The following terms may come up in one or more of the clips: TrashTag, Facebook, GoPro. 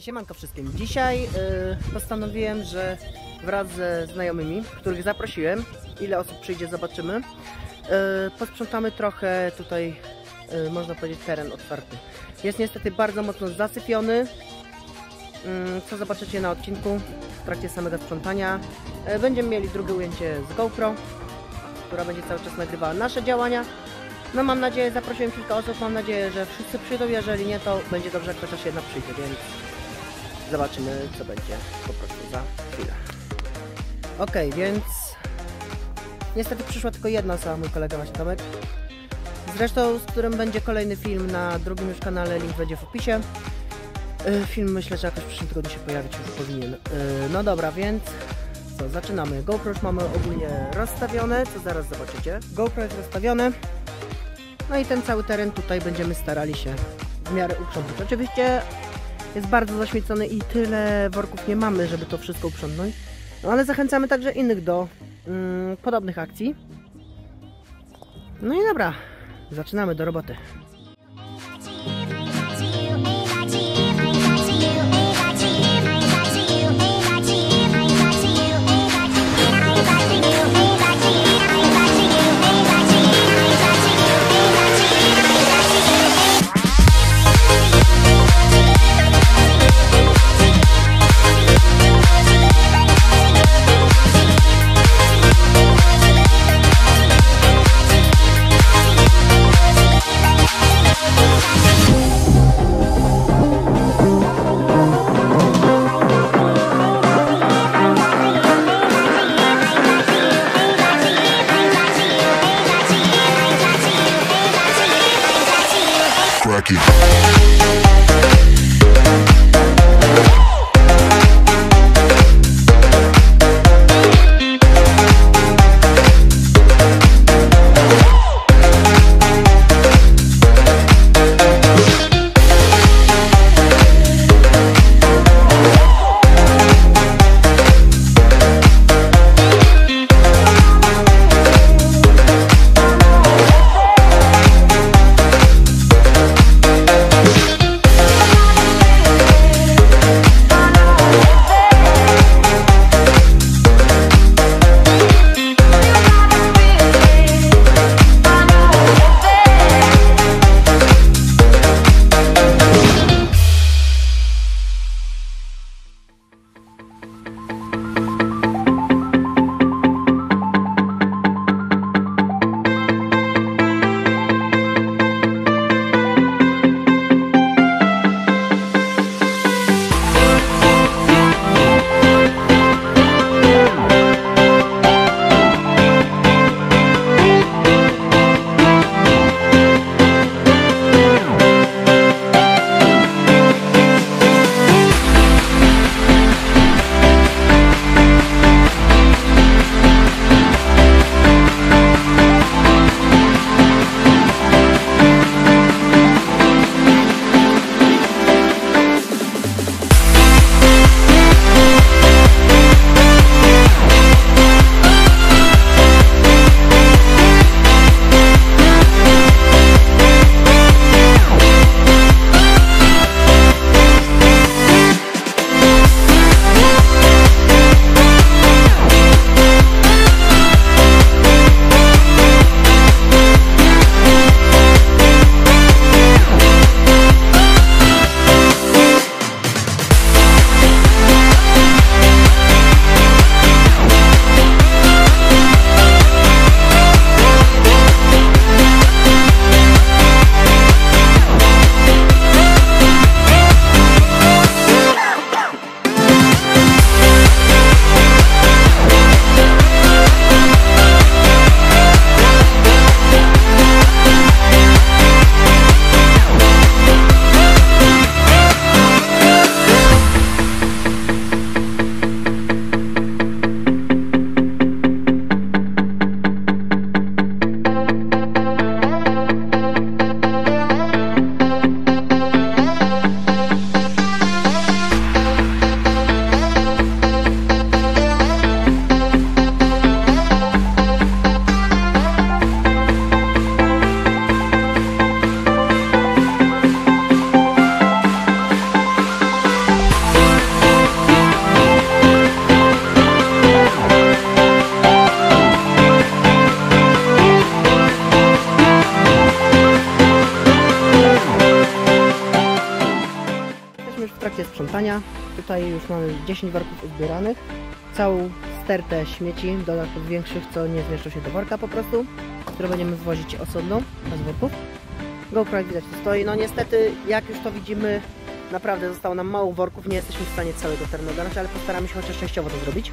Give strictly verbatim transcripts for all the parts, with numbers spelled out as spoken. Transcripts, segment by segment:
Hej, siemanko wszystkim. Dzisiaj yy, postanowiłem, że wraz ze znajomymi, których zaprosiłem, ile osób przyjdzie zobaczymy, yy, posprzątamy trochę tutaj, yy, można powiedzieć, teren otwarty. Jest niestety bardzo mocno zasypiony, yy, co zobaczycie na odcinku w trakcie samego sprzątania. Yy, będziemy mieli drugie ujęcie z GoPro, która będzie cały czas nagrywała nasze działania. No mam nadzieję, zaprosiłem kilka osób, mam nadzieję, że wszyscy przyjdą, jeżeli nie, to będzie dobrze, jak chociaż jedna przyjdzie, więc zobaczymy, co będzie po prostu za chwilę. Okej, więc niestety przyszła tylko jedna osoba, mój kolega właśnie Tomek, zresztą z którym będzie kolejny film na drugim już kanale, link będzie w opisie. Film myślę, że jakoś w przyszłym tygodniu się pojawić już powinien. No dobra, więc co, zaczynamy. GoPro już mamy ogólnie rozstawione, co zaraz zobaczycie. GoPro jest rozstawione. No i ten cały teren tutaj będziemy starali się w miarę uprzątnąć. Oczywiście jest bardzo zaśmiecony i tyle worków nie mamy, żeby to wszystko uprzątnąć. No ale zachęcamy także innych do mm, podobnych akcji. No i dobra, zaczynamy do roboty. sprzątania. Tutaj już mamy dziesięć worków uzbieranych, całą stertę śmieci, dodatków większych, co nie zmieszczą się do worka po prostu, które będziemy wwozić osobno bez worków. GoPro, jak widać, to stoi. No niestety, jak już to widzimy, naprawdę zostało nam mało worków, nie jesteśmy w stanie całego terenu ogarnąć, ale postaramy się chociaż częściowo to zrobić. Yy,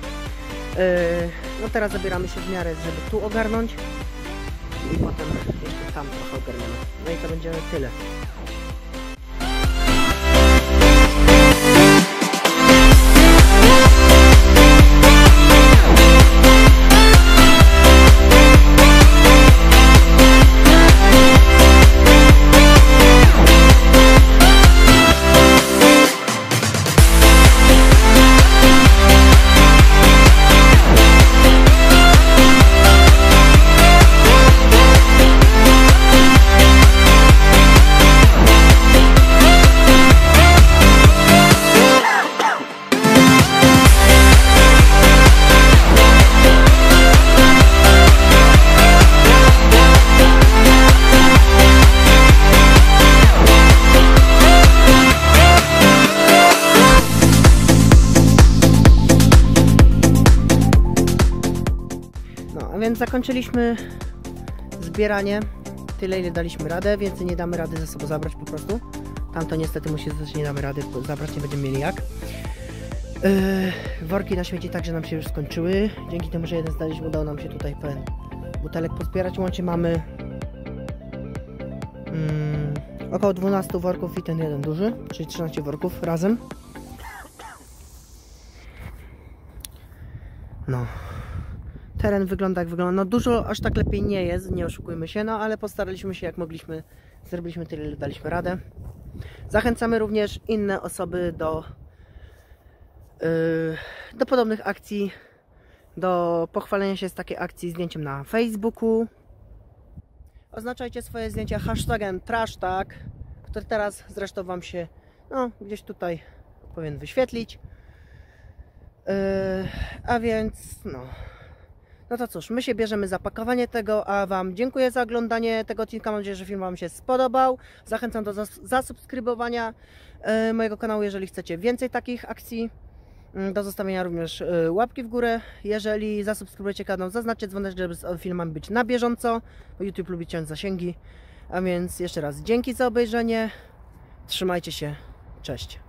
no teraz zabieramy się w miarę, żeby tu ogarnąć i potem jeszcze tam trochę ogarniemy. No i to będzie tyle. Więc zakończyliśmy zbieranie, tyle ile daliśmy radę, więcej nie damy rady ze sobą zabrać po prostu. Tamto niestety musi zostać, nie damy rady zabrać, nie będziemy mieli jak. Yy, worki na śmieci także nam się już skończyły, dzięki temu, że jeden znaleźliśmy, udało nam się tutaj pełen butelek pozbierać. Łącznie mamy yy, około dwunastu worków i ten jeden duży, czyli trzynaście worków razem. No. Teren wygląda jak wygląda, no dużo aż tak lepiej nie jest, nie oszukujmy się, no ale postaraliśmy się jak mogliśmy, zrobiliśmy tyle, ile daliśmy radę. Zachęcamy również inne osoby do, yy, do podobnych akcji, do pochwalenia się z takiej akcji zdjęciem na Facebooku. Oznaczajcie swoje zdjęcia hashtagiem TrashTag, który teraz zresztą Wam się no, gdzieś tutaj powinien wyświetlić. Yy, a więc no... No to cóż, my się bierzemy za pakowanie tego, a Wam dziękuję za oglądanie tego odcinka. Mam nadzieję, że film Wam się spodobał. Zachęcam do zas zasubskrybowania yy, mojego kanału, jeżeli chcecie więcej takich akcji. Yy, do zostawienia również yy, łapki w górę. Jeżeli zasubskrybujecie kanał, zaznaczcie dzwoneczek, żeby z filmami być na bieżąco. YouTube lubi ciąć zasięgi. A więc jeszcze raz dzięki za obejrzenie. Trzymajcie się. Cześć.